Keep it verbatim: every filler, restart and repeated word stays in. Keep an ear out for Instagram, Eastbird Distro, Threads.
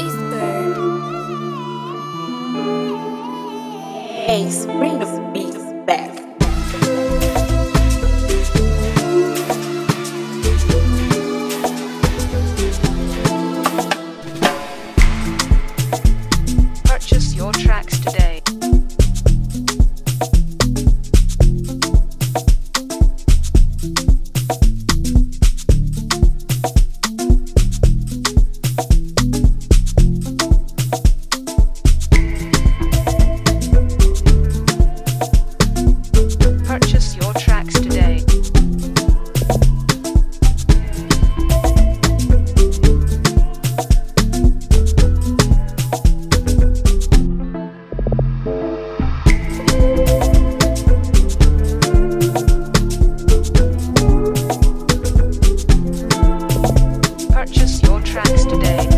Eastbird. Ace, bring the beats back. Purchase your tracks today. Purchase your tracks today.